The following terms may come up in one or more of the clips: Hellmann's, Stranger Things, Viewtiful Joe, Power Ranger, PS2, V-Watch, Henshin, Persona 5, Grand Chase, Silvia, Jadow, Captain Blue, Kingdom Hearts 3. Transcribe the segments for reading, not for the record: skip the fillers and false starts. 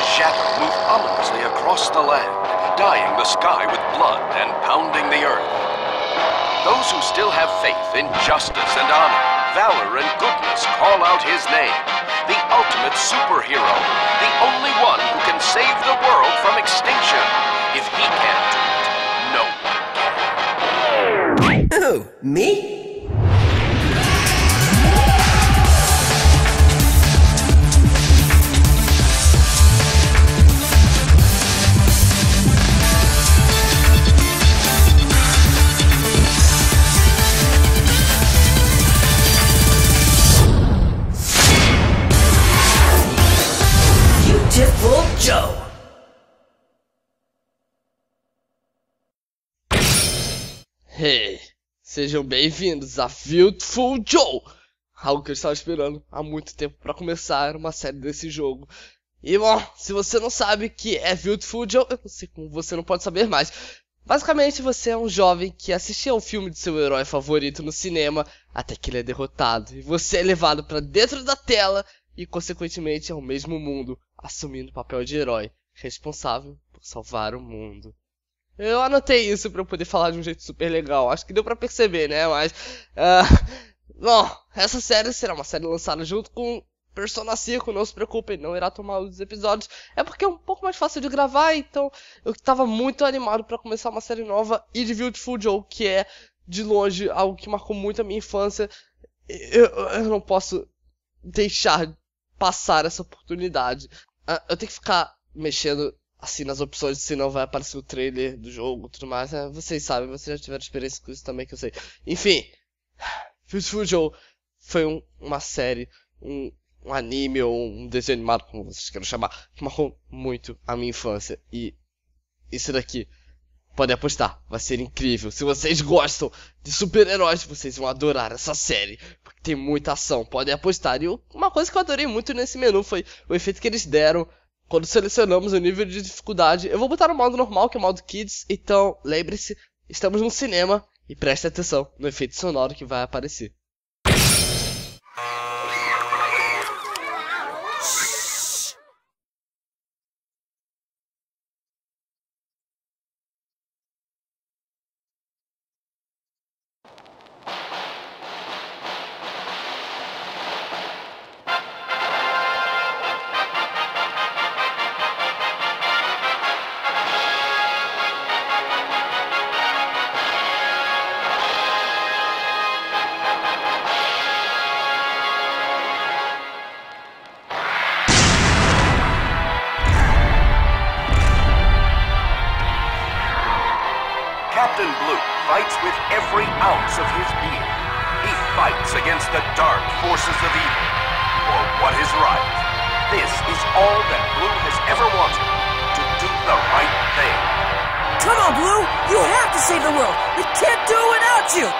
as Jadow moved ominously across the land, dyeing the sky with blood and pounding the earth. Those who still have faith in justice and honor, valor and goodness call out his name. The ultimate superhero, the only one who can save the world from extinction. If he can't do it, no one can. Oh, me? Viewtiful Joe. Hey, sejam bem-vindos a Viewtiful Joe. Algo que eu estava esperando há muito tempo para começar uma série desse jogo. E bom, se você não sabe que é Viewtiful Joe, eu não sei como você não pode saber mais. Basicamente, você é um jovem que assistia ao filme de seu herói favorito no cinema até que ele é derrotado e você é levado para dentro da tela e consequentemente ao mesmo mundo, assumindo o papel de herói, responsável por salvar o mundo. Eu anotei isso pra eu poder falar de um jeito super legal, acho que deu pra perceber, né, mas... bom, essa série será uma série lançada junto com Persona 5, não se preocupem, não irá tomar os episódios, é porque é um pouco mais fácil de gravar, então eu tava muito animado pra começar uma série nova e de Viewtiful Joe, que é, de longe, algo que marcou muito a minha infância. Eu não posso deixar passar essa oportunidade. Eu tenho que ficar mexendo assim nas opções, senão vai aparecer o trailer do jogo e tudo mais. Vocês sabem, vocês já tiveram experiência com isso também, que eu sei. Enfim, Viewtiful Joe foi uma série, um anime ou um desenho animado, como vocês queiram chamar, que marcou muito a minha infância. E isso daqui, podem apostar, vai ser incrível. Se vocês gostam de super-heróis, vocês vão adorar essa série. Porque tem muita ação, podem apostar. E uma coisa que eu adorei muito nesse menu foi o efeito que eles deram quando selecionamos o nível de dificuldade. Eu vou botar no modo normal, que é o modo Kids. Então, lembre-se, estamos no cinema e preste atenção no efeito sonoro que vai aparecer. Captain Blue fights with every ounce of his being. He fights against the dark forces of evil, for what is right. This is all that Blue has ever wanted, to do the right thing. Come on, Blue! You have to save the world! We can't do it without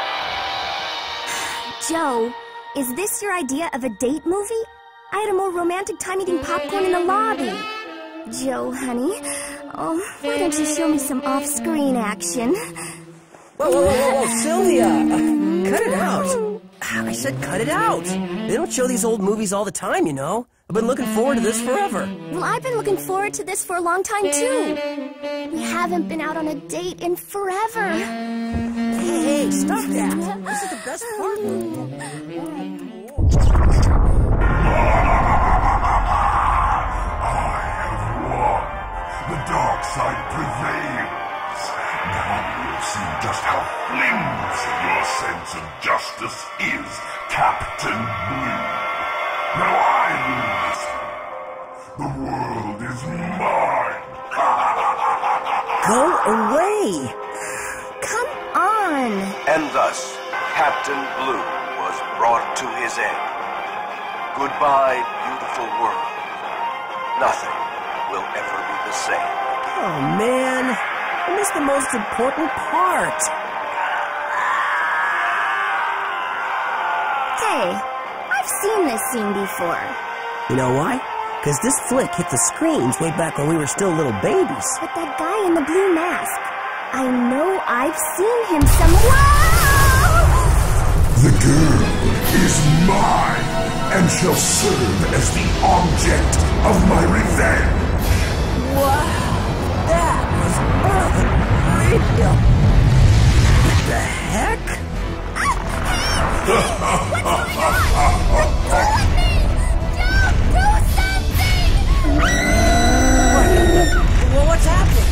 you! Joe, is this your idea of a date movie? I had a more romantic time eating popcorn in the lobby. Joe, honey... Oh, why don't you show me some off-screen action? Whoa, whoa, whoa, whoa, Silvia! Cut it out! I said cut it out! They don't show these old movies all the time, you know? I've been looking forward to this forever. Well, I've been looking forward to this for a long time, too. We haven't been out on a date in forever. Hey, stop that! This is the best part. Side prevails. Now you'll see just how flimsy your sense of justice is, Captain Blue. Now I lose. The world is mine. Go away. Come on. And thus, Captain Blue was brought to his end. Goodbye, beautiful world. Nothing will ever be the same. Oh, man, I missed the most important part. Hey, I've seen this scene before. You know why? Because this flick hit the screens way back when we were still little babies. But that guy in the blue mask, I know I've seen him somewhere. Whoa! The girl is mine and shall serve as the object of my revenge. Wow, that was unreal. What the heck? What's going on? What's happening? Don't do something! Well, what's happening?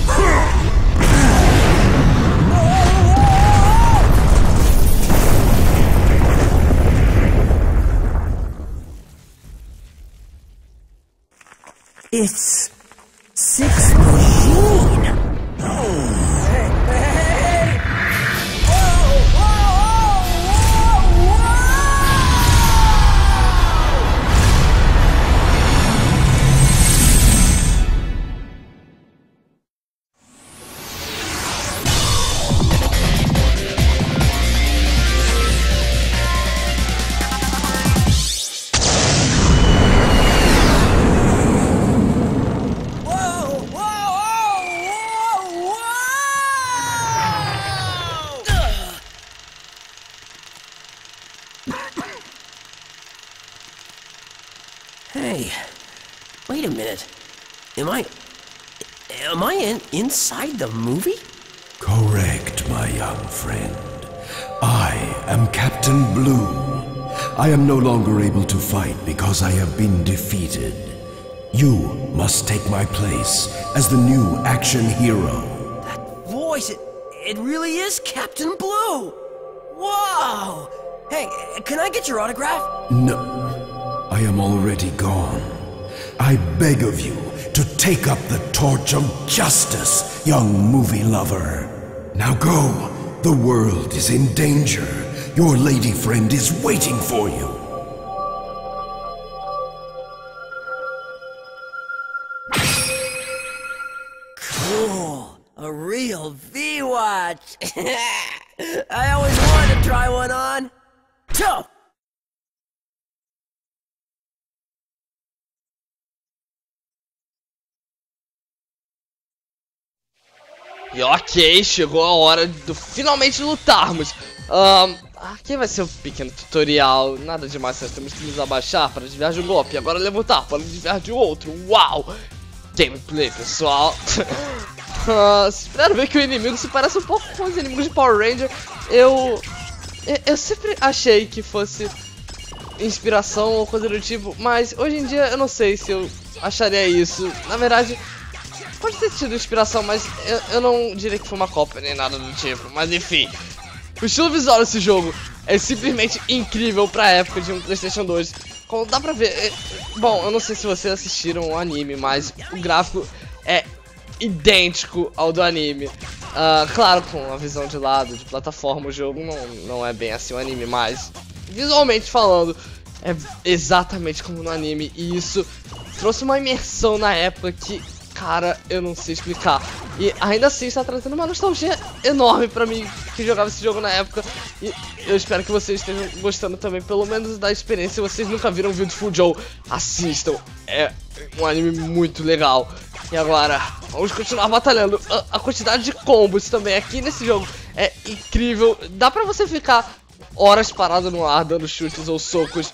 It's Sixth Machine! Hey! Inside the movie? Correct, my young friend. I am Captain Blue. I am no longer able to fight because I have been defeated. You must take my place as the new action hero. That voice, it really is Captain Blue! Wow! Hey, can I get your autograph? No, I am already gone. I beg of you, to take up the torch of justice, young movie lover. Now go. The world is in danger. Your lady friend is waiting for you. Cool. A real V-Watch. I always wanted to try one on. So. E ok, chegou a hora de finalmente lutarmos. Aqui vai ser um pequeno tutorial. Nada demais, nós temos que nos abaixar para desviar de um golpe. E agora levantar para desviar de outro. Uau! Gameplay, pessoal. Espero ver que o inimigo se parece um pouco com os inimigos de Power Ranger. Eu sempre achei que fosse inspiração ou coisa do tipo. Mas hoje em dia eu não sei se eu acharia isso. Na verdade... pode ter sido inspiração, mas eu não diria que foi uma cópia nem nada do tipo. Mas enfim, o estilo visual desse jogo é simplesmente incrível pra época de um PlayStation 2. Como dá pra ver, bom, eu não sei se vocês assistiram o anime, mas o gráfico é idêntico ao do anime. Claro, com a visão de lado, de plataforma, o jogo não é bem assim o anime, mas visualmente falando, é exatamente como no anime. E isso trouxe uma imersão na época que... cara, eu não sei explicar. E ainda assim está trazendo uma nostalgia enorme pra mim que jogava esse jogo na época. E eu espero que vocês estejam gostando também, pelo menos da experiência. Se vocês nunca viram Viewtiful Joe, assistam. É um anime muito legal. E agora, vamos continuar batalhando. A quantidade de combos também aqui nesse jogo é incrível. Dá pra você ficar horas parado no ar dando chutes ou socos.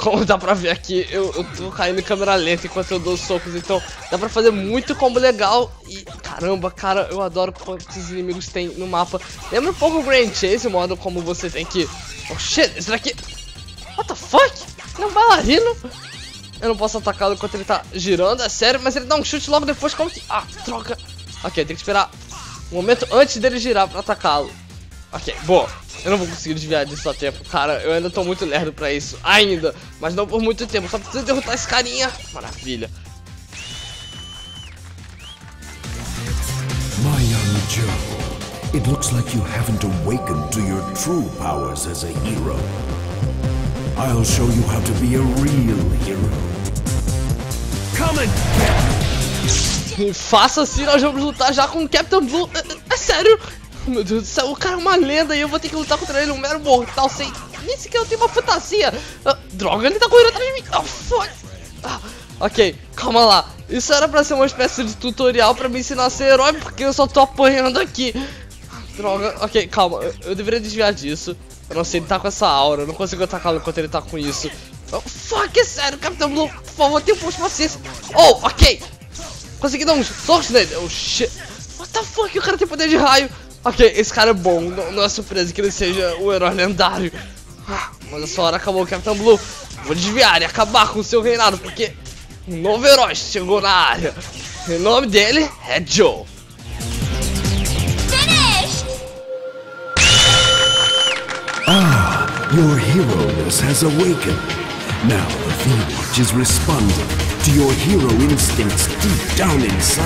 Como dá pra ver aqui, eu tô caindo em câmera lenta enquanto eu dou socos, então dá pra fazer muito combo legal. E caramba, cara, eu adoro quantos inimigos tem no mapa. Lembra um pouco o Grand Chase, o modo como você tem que... oh shit, esse daqui... what the fuck? Ele é um bailarino? Eu não posso atacá-lo enquanto ele tá girando, é sério, mas ele dá um chute logo depois, como que... ah, troca. Ok, tem que esperar um momento antes dele girar pra atacá-lo. Ok, boa. Eu não vou conseguir desviar disso a tempo, cara. Eu ainda tô muito lerdo pra isso, ainda. Mas não por muito tempo, só preciso derrotar esse carinha. Maravilha. My young Joe, it looks like you haven't awakened to your true powers as a hero. I'll show you how to be a real hero. Come and get me. Faça assim, nós vamos lutar já com o Captain Blue. É sério? Meu Deus do céu, o cara é uma lenda e eu vou ter que lutar contra ele, um mero mortal, sem... nem sequer eu tenho uma fantasia. Droga, ele tá correndo atrás de mim. Oh, foda. Ok, calma lá. Isso era pra ser uma espécie de tutorial pra me ensinar a ser herói, porque eu só tô apanhando aqui. Droga, ok, calma. Eu deveria desviar disso. Eu não sei, ele tá com essa aura, eu não consigo atacá-lo enquanto ele tá com isso. Oh, fuck, é sério, Capitão Blue, por favor, tenha um pouco de paciência. Oh, ok. Consegui dar um soco nele. Oh shit. What the fuck? O cara tem poder de raio. Ok, esse cara é bom. Não é surpresa que ele seja um herói lendário. Mas essa hora acabou o Captain Blue. Vou desviar e acabar com o seu reinado, porque um novo herói chegou na área. O nome dele é Joe. Ah, your heroes has awakened. Now the V-Watch is responding to your hero instincts deep down inside.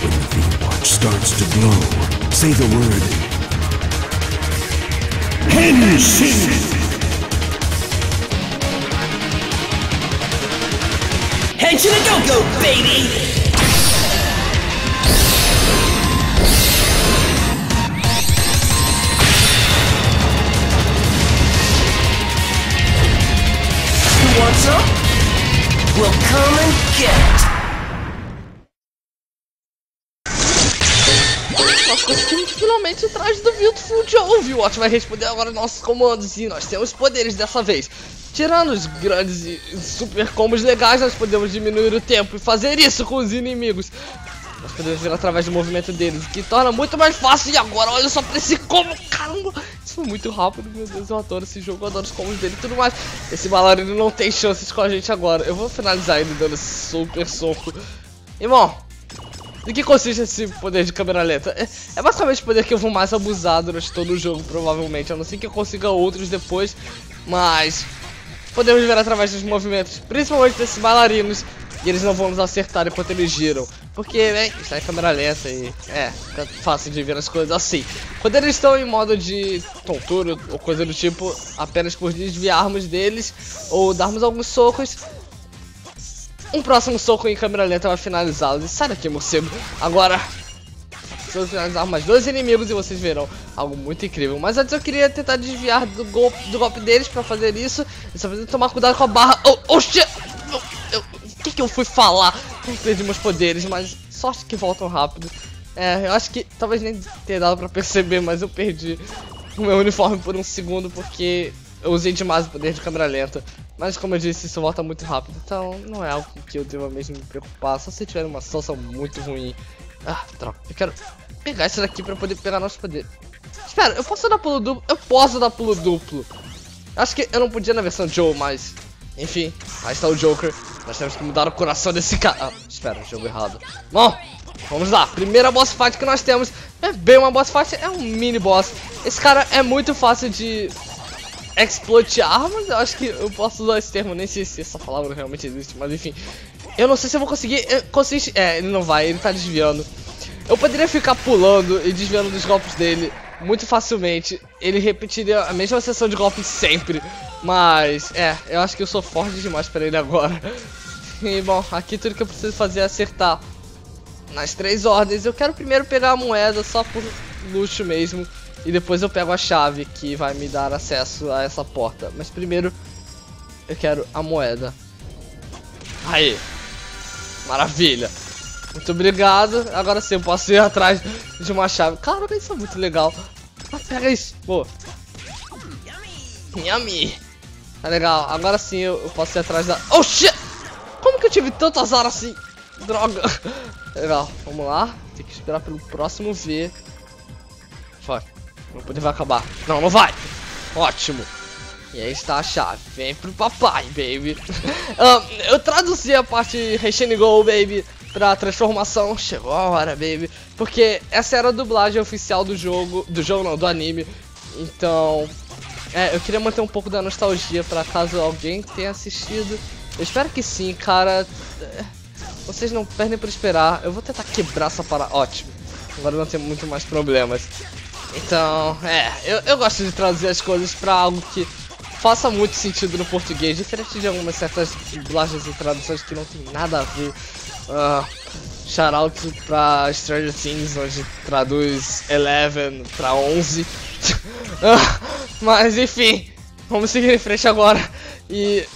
When the V-Watch starts to glow, say the word Henshin! Henshin a go-go, baby! Who wants up? We'll come and get it! Nós conseguimos finalmente o traje do Viewtiful Joe. O V-Watch vai responder agora aos nossos comandos e nós temos poderes dessa vez. Tirando os grandes e super combos legais, nós podemos diminuir o tempo e fazer isso com os inimigos. Nós podemos ver através do movimento deles, o que torna muito mais fácil. E agora, olha só pra esse combo, caramba! Isso foi muito rápido, meu Deus, eu adoro esse jogo, eu adoro os combos dele e tudo mais. Esse balareiro não tem chances com a gente agora. Eu vou finalizar ele dando esse super soco. Irmão, do que consiste esse poder de câmera lenta? É basicamente o poder que eu vou mais abusar durante todo o jogo, provavelmente. A não ser que eu consiga outros depois, mas... podemos ver através dos movimentos, principalmente desses bailarinos, e eles não vão nos acertar enquanto eles giram. Porque, né, está em câmera lenta e é, fica fácil de ver as coisas assim. Quando eles estão em modo de tontura ou coisa do tipo, apenas por desviarmos deles ou darmos alguns socos, um próximo soco em câmera lenta vai finalizá-los. E sai daqui, morcego. Agora, vou finalizar mais dois inimigos e vocês verão algo muito incrível. Mas antes eu queria tentar desviar do golpe deles. Pra fazer isso, eu só preciso tomar cuidado com a barra. Oh shit! O que que eu fui falar? Eu perdi meus poderes, mas sorte que voltam rápido. É, eu acho que talvez nem tenha dado pra perceber, mas eu perdi o meu uniforme por um segundo porque eu usei demais o poder de câmera lenta. Mas como eu disse, isso volta muito rápido, então não é algo que eu deva mesmo me preocupar. Só se tiver uma salsa muito ruim. Ah, troca. Eu quero pegar isso daqui pra poder pegar nosso poder. Espera, eu posso dar pulo duplo? Eu posso dar pulo duplo. Acho que eu não podia na versão Joe, mas... enfim, aí está o Joker. Nós temos que mudar o coração desse cara. Ah, espera, jogo errado. Bom, vamos lá. Primeira boss fight que nós temos. É bem uma boss fight, é um mini boss. Esse cara é muito fácil de... exploitear, mas eu acho que eu posso usar esse termo, nem sei se essa palavra realmente existe, mas enfim. Eu não sei se eu vou conseguir, ele não vai, ele tá desviando. Eu poderia ficar pulando e desviando dos golpes dele muito facilmente. Ele repetiria a mesma sessão de golpes sempre, mas eu acho que eu sou forte demais pra ele agora. E bom, aqui tudo que eu preciso fazer é acertar nas três ordens. Eu quero primeiro pegar a moeda só por luxo mesmo. E depois eu pego a chave que vai me dar acesso a essa porta. Mas primeiro eu quero a moeda. Aí. Maravilha. Muito obrigado. Agora sim eu posso ir atrás de uma chave. Caraca, isso é muito legal. Ah, pega isso. Pô. Yummy. Tá legal. Agora sim eu posso ir atrás da... Oh, shit. Como que eu tive tanto azar assim? Droga. Legal. Vamos lá. Tem que esperar pelo próximo V. Fuck. Meu poder vai acabar. Não, não vai. Ótimo. E aí está a chave. Vem pro papai, baby. Eu traduzi a parte Henshin Go, baby, pra transformação. Chegou a hora, baby. Porque essa era a dublagem oficial do jogo. Do jogo não, do anime. Então... eu queria manter um pouco da nostalgia pra caso alguém tenha assistido. Eu espero que sim, cara. Vocês não perdem por esperar. Eu vou tentar quebrar essa parada. Ótimo. Agora não tem muito mais problemas. Então, eu gosto de traduzir as coisas pra algo que faça muito sentido no português, diferente de algumas certas dublagens e traduções que não tem nada a ver. Shoutout pra Stranger Things, onde traduz 11 pra 11. Mas enfim, vamos seguir em frente agora e...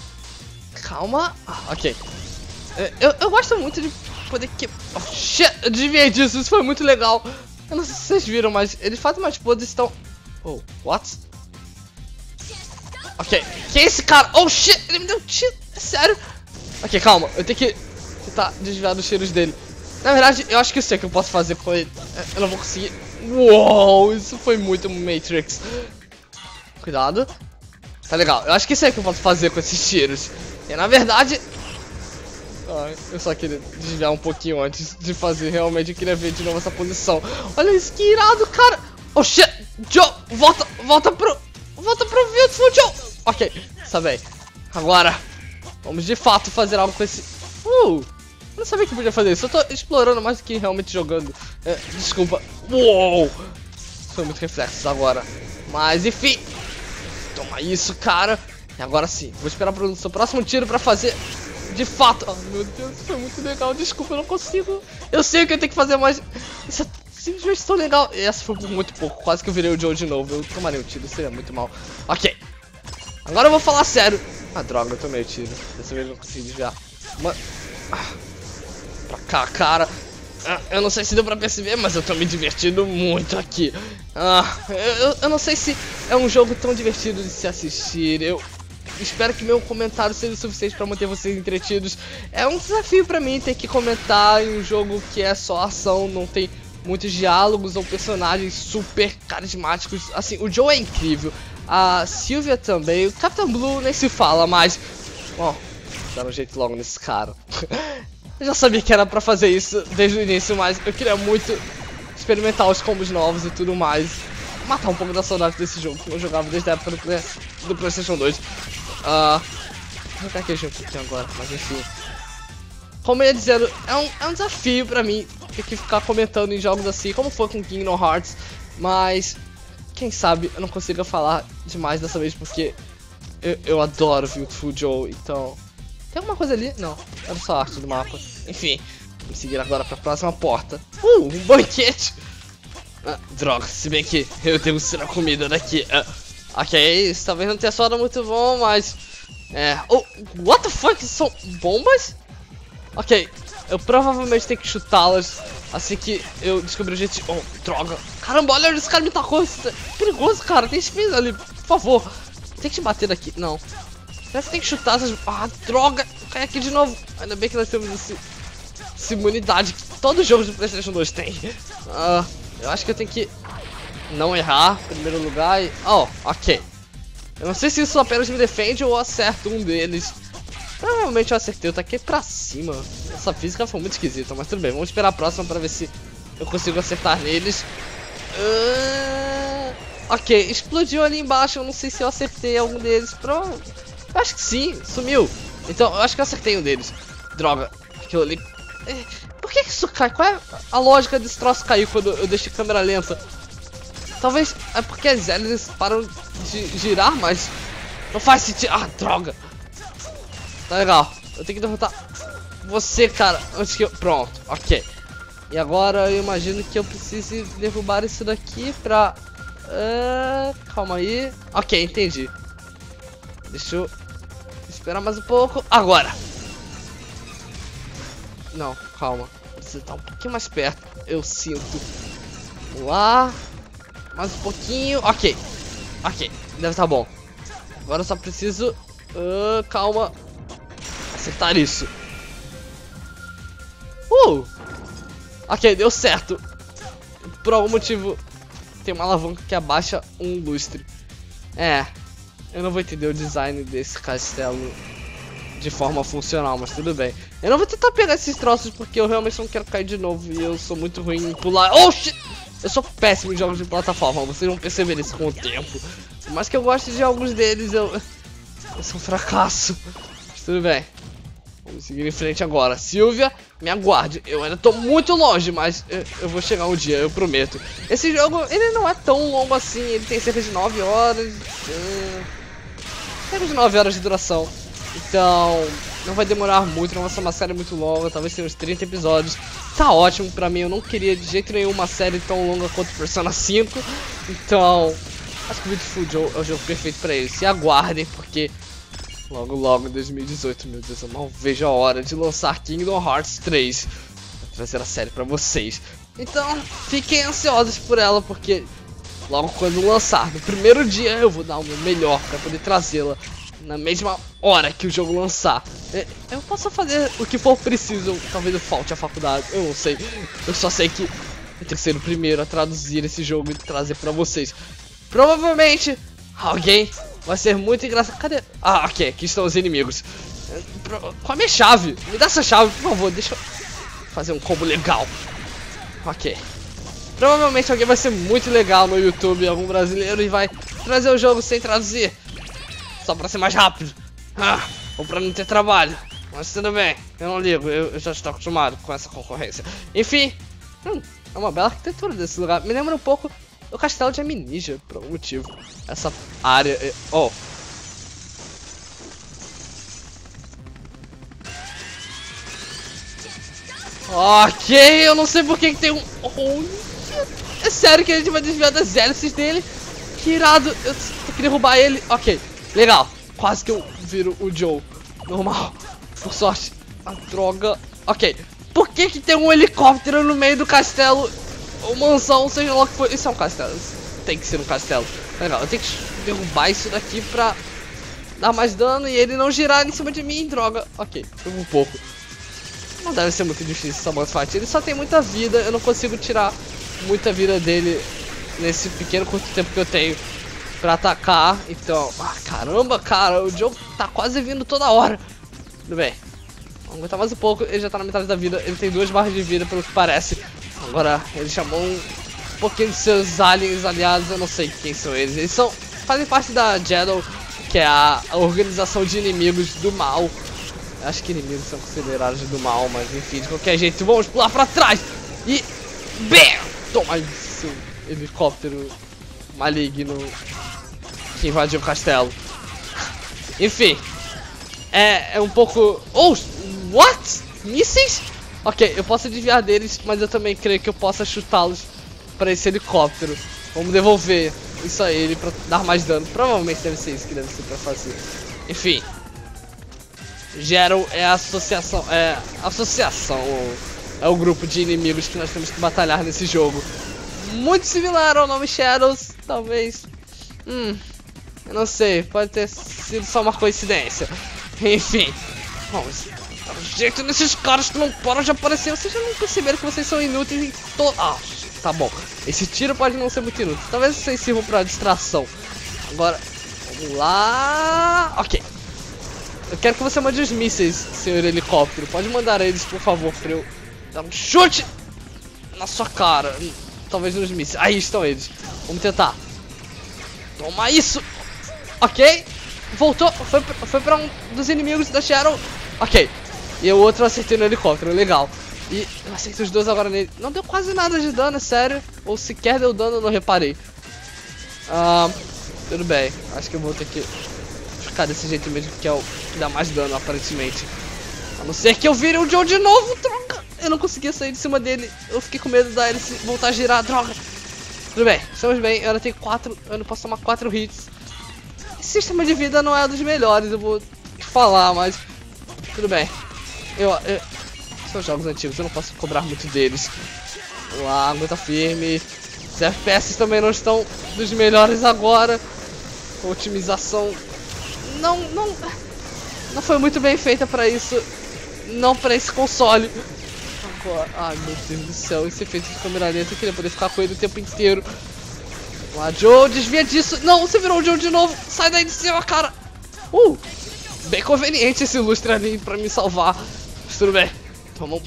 calma, ok. Eu gosto muito de poder que... oh, shit, eu desviei disso, isso foi muito legal. Eu não sei se vocês viram, mas eles fazem umas poses estão... oh, what? Ok, que é esse cara? Oh shit, ele me deu um tiro, é sério? Ok, calma, eu tenho que tentar desviar dos tiros dele. Na verdade, eu acho que eu sei o que eu posso fazer com ele. Eu não vou conseguir. Uou, isso foi muito Matrix. Cuidado. Tá legal, eu acho que sei o que eu posso fazer com esses tiros. E na verdade... Ah, eu só queria desviar um pouquinho antes de fazer. Realmente eu queria ver de novo essa posição. Olha isso, que irado, cara. Oh shit, Joe, volta pro Viewtiful Joe. Ok, tá bem. Agora, vamos de fato fazer algo com esse... Eu não sabia que podia fazer isso, eu tô explorando mais do que realmente jogando. É, desculpa. Uou, foi muito reflexo agora. Mas enfim, toma isso, cara. E agora sim, vou esperar pro seu próximo tiro pra fazer... De fato, oh, meu Deus, foi muito legal. Desculpa, eu não consigo. Eu sei o que eu tenho que fazer, mas isso é simplesmente tão legal. E essa foi por muito pouco. Quase que eu virei o Joe de novo. Eu tomaria um tiro, seria muito mal. Ok, agora eu vou falar sério. Ah, droga, eu tomei o tiro. Dessa vez eu não consegui desviar. Mano, pra cá, cara. Eu não sei se deu pra perceber, mas eu tô me divertindo muito aqui. Eu não sei se é um jogo tão divertido de se assistir. Eu espero que meu comentário seja o suficiente para manter vocês entretidos. É um desafio para mim ter que comentar em um jogo que é só ação, não tem muitos diálogos ou personagens super carismáticos. Assim, o Joe é incrível, a Silvia também, o Captain Blue nem se fala, mas... Bom, dá um jeito logo nesse cara. Eu já sabia que era para fazer isso desde o início, mas eu queria muito experimentar os combos novos e tudo mais. Matar um pouco da saudade desse jogo que eu jogava desde a época do PlayStation 2. Vou caquejar um pouquinho agora, mas enfim. Como eu ia dizendo, é um desafio pra mim ter que ficar comentando em jogos assim, como foi com Kingdom Hearts. Mas, quem sabe eu não consiga falar demais dessa vez, porque eu adoro Viewtiful Joe, então... Tem alguma coisa ali? Não, era só a arte do mapa. Enfim, vamos seguir agora pra próxima porta. Um banquete! Droga, se bem que eu devo tirar comida daqui. Ok, isso talvez não tenha soado muito bom, mas... Oh, what the fuck? São bombas? Ok, eu provavelmente tenho que chutá-las assim que eu descobrir o jeito de... Oh, droga. Caramba, olha, esse cara me tacou. Isso é perigoso, cara. Tem espinhos ali, por favor. Tem que te bater daqui. Não. Parece que tem que chutar essas... Ah, droga. Cai aqui de novo. Ainda bem que nós temos essa imunidade que todo jogo do PlayStation 2 tem. Eu acho que eu tenho que não errar em primeiro lugar e... Oh, ok. Eu não sei se isso apenas me defende ou eu acerto um deles. Provavelmente eu acertei, eu taquei pra cima. Essa física foi muito esquisita, mas tudo bem. Vamos esperar a próxima pra ver se eu consigo acertar neles. Ok, explodiu ali embaixo, eu não sei se eu acertei algum deles. Eu acho que sim, sumiu. Então, eu acho que eu acertei um deles. Droga, aquilo ali... Por que isso cai? Qual é a lógica desse troço cair quando eu deixo a câmera lenta? Talvez é porque as hélices param de girar, mas não faz sentido. Ah, droga. Tá legal. Eu tenho que derrotar você, cara, antes que eu... Pronto, ok. E agora eu imagino que eu precise derrubar isso daqui pra... Calma aí. Ok, entendi. Deixa eu esperar mais um pouco. Agora. Não, calma. Você tá um pouquinho mais perto. Eu sinto. Vamos lá. Mais um pouquinho. Ok. Ok. Deve tá bom. Agora eu só preciso... calma. Acertar isso. Ok, deu certo. Por algum motivo, tem uma alavanca que abaixa um lustre. Eu não vou entender o design desse castelo de forma funcional, mas tudo bem. Eu não vou tentar pegar esses troços porque eu realmente não quero cair de novo e eu sou muito ruim em pular. Oh, shit! Eu sou péssimo em jogos de plataforma, vocês vão perceber isso com o tempo. Por mais que eu goste de alguns deles, eu sou um fracasso. Mas tudo bem. Vamos seguir em frente agora. Silvia, me aguarde. Eu ainda tô muito longe, mas eu vou chegar um dia, eu prometo. Esse jogo, ele não é tão longo assim, ele tem cerca de 9 horas. Cerca de 9 horas de duração. Então, não vai demorar muito, não vai ser uma série muito longa, talvez tenha uns 30 episódios. Tá ótimo pra mim, eu não queria de jeito nenhum uma série tão longa quanto Persona 5. Então, acho que o Viewtiful Joe é o jogo perfeito pra isso. E aguardem, porque logo logo, 2018, meu Deus, eu mal vejo a hora de lançar Kingdom Hearts 3. Vou trazer a série pra vocês. Então, fiquem ansiosos por ela, porque logo quando lançar, no primeiro dia, eu vou dar o meu melhor pra poder trazê-la na mesma hora que o jogo lançar. Eu posso fazer o que for preciso, talvez eu falte a faculdade, eu não sei. Eu só sei que eu tenho que ser o primeiro a traduzir esse jogo e trazer pra vocês. Provavelmente alguém vai ser muito engraçado. Cadê? Ah, ok, aqui estão os inimigos. Com a minha chave, me dá essa chave, por favor, deixa eu fazer um combo legal. Ok. Provavelmente alguém vai ser muito legal no YouTube, algum brasileiro, e vai trazer o jogo sem traduzir. Só pra ser mais rápido. Ah, ou pra não ter trabalho. Mas tudo bem, eu não ligo, eu já estou acostumado com essa concorrência. Enfim, é uma bela arquitetura desse lugar. Me lembra um pouco do castelo de Amnesia, por algum motivo. Essa área... Oh. Ok, eu não sei porque que tem um... Oh. É sério que a gente vai desviar das hélices dele? Que irado, eu queria roubar ele. Ok, legal, quase que eu viro o Joe normal. Por sorte, a droga. Ok, por que que tem um helicóptero no meio do castelo? Ou mansão, seja lá o que for. Isso é um castelo, isso tem que ser um castelo. Legal, eu tenho que derrubar isso daqui pra dar mais dano e ele não girar em cima de mim, droga. Ok, eu vou um pouco. Não deve ser muito difícil essa boss fight. Ele só tem muita vida, eu não consigo tirar muita vida dele nesse pequeno curto tempo que eu tenho pra atacar, então... Ah, caramba, cara, o Joe tá quase vindo toda hora. Tudo bem, vamos aguentar mais um pouco, ele já tá na metade da vida, ele tem 2 barras de vida pelo que parece. Agora, ele chamou um pouquinho de seus aliens aliados, eu não sei quem são eles. Eles são, fazem parte da Jadow, que é a organização de inimigos do mal. Acho que inimigos são considerados do mal, mas enfim, de qualquer jeito, vamos pular pra trás e... BAM! Toma esse helicóptero maligno que invadiu o castelo. Enfim, é um pouco... Oh, what? Mísseis? Ok, eu posso desviar deles, mas eu também creio que eu possa chutá-los para esse helicóptero. Vamos devolver isso a ele para dar mais dano. Provavelmente deve ser isso que deve ser para fazer. Enfim, Jadow é a associação... É o grupo de inimigos que nós temos que batalhar nesse jogo. Muito similar ao nome Shadows, talvez. Eu não sei, pode ter sido só uma coincidência. Enfim. Bom, dá um jeito nesses caras que não param de aparecer. Vocês já não perceberam que vocês são inúteis em todo... Ah, tá bom. Esse tiro pode não ser muito inútil. Talvez vocês sirvam pra distração. Agora, vamos lá... Ok. Eu quero que você mande os mísseis, senhor helicóptero. Pode mandar eles, por favor, pra eu... Dá um chute na sua cara. Talvez nos mísseis. Aí estão eles. Vamos tentar. Toma isso. Ok. Voltou. Foi pra um dos inimigos da Shadow. Ok. E o outro eu acertei no helicóptero. Legal. E eu acertei os dois agora nele. Não deu quase nada de dano, é sério. Ou sequer deu dano, eu não reparei. Tudo bem. Acho que eu vou ter que ficar desse jeito mesmo, que é o que dá mais dano, aparentemente. A não ser que eu vire o Joe de novo, troca. Eu não conseguia sair de cima dele, eu fiquei com medo da hélice voltar a girar, droga. Tudo bem, estamos bem, eu ainda tenho 4, eu não posso tomar 4 hits. Esse sistema de vida não é dos melhores, eu vou te falar, mas... Tudo bem. São jogos antigos, eu não posso cobrar muito deles. Vamos lá, aguenta firme. Os FPS também não estão dos melhores agora. A otimização... Não foi muito bem feita pra isso. Não pra esse console. Ai, meu Deus do céu, esse efeito de câmera lenta, eu queria poder ficar com ele o tempo inteiro. Vamos lá, Joe, desvia disso. Não, você virou o Joe de novo. Sai daí de cima, cara. Bem conveniente esse lustre ali pra me salvar. Mas tudo bem. Toma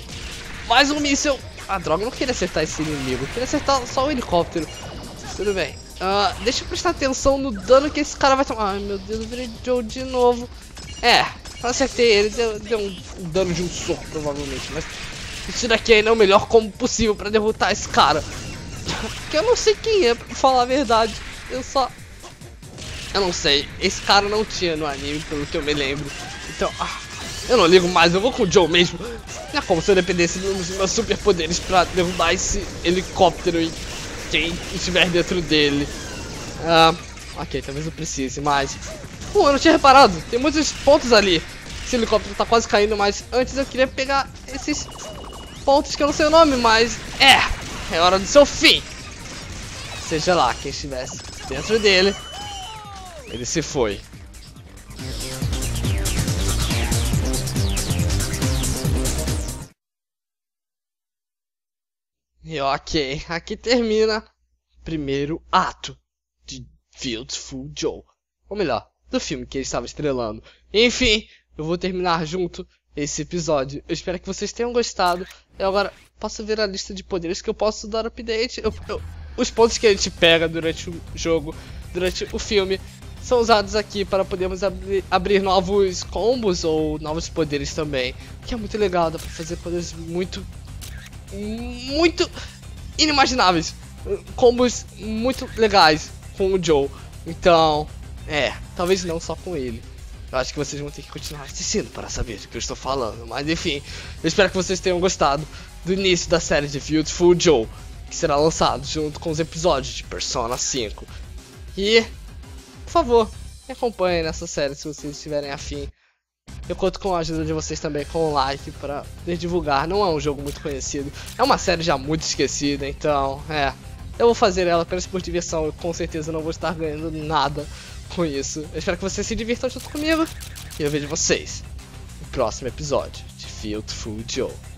mais um míssil. Ah, droga, eu não queria acertar esse inimigo. Eu queria acertar só o helicóptero. Tudo bem. Deixa eu prestar atenção no dano que esse cara vai tomar. Ai, meu Deus, eu virei Joe de novo. É, eu acertei ele. Deu um dano de um soco, provavelmente, mas... Isso daqui ainda é o melhor combo possível pra derrotar esse cara. Que eu não sei quem é, pra falar a verdade. Eu não sei. Esse cara não tinha no anime, pelo que eu me lembro. Então, eu não ligo mais, eu vou com o Joe mesmo. Não é como se eu dependesse dos meus superpoderes pra derrubar esse helicóptero e quem estiver dentro dele. Ok, talvez eu precise, mas... eu não tinha reparado, tem muitos pontos ali. Esse helicóptero tá quase caindo, mas antes eu queria pegar esses... pontos que eu não sei o nome, mas é hora do seu fim. Seja lá quem estivesse dentro dele, ele se foi. E ok, aqui termina o primeiro ato de Viewtiful Joe. Ou melhor, do filme que ele estava estrelando. Enfim, eu vou terminar junto esse episódio. Eu espero que vocês tenham gostado. Eu agora posso ver a lista de poderes que eu posso dar update. Os pontos que a gente pega durante o jogo, durante o filme, são usados aqui para podermos abrir novos combos ou novos poderes também. Que é muito legal, dá para fazer poderes muito inimagináveis. Combos muito legais com o Joe. Então, talvez não só com ele. Eu acho que vocês vão ter que continuar assistindo para saber do que eu estou falando. Mas enfim, eu espero que vocês tenham gostado do início da série de Viewtiful Joe, que será lançado junto com os episódios de Persona 5. E... por favor, me acompanhem nessa série se vocês estiverem afim. Eu conto com a ajuda de vocês também com um like para poder divulgar. Não é um jogo muito conhecido, é uma série já muito esquecida, então eu vou fazer ela apenas por diversão. Eu com certeza não vou estar ganhando nada com isso. Eu espero que vocês se divirtam junto comigo e eu vejo vocês no próximo episódio de Viewtiful Joe.